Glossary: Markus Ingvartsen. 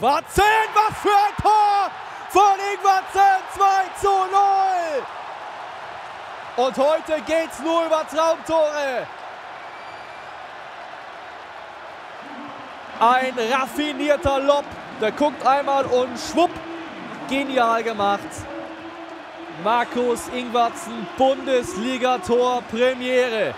Ingvartsen, was für ein Tor von Ingvartsen, 2:0. Und heute geht's nur über Traumtore. Ein raffinierter Lob, der guckt einmal und schwupp, genial gemacht. Markus Ingvartsen, Bundesliga-Tor-Premiere.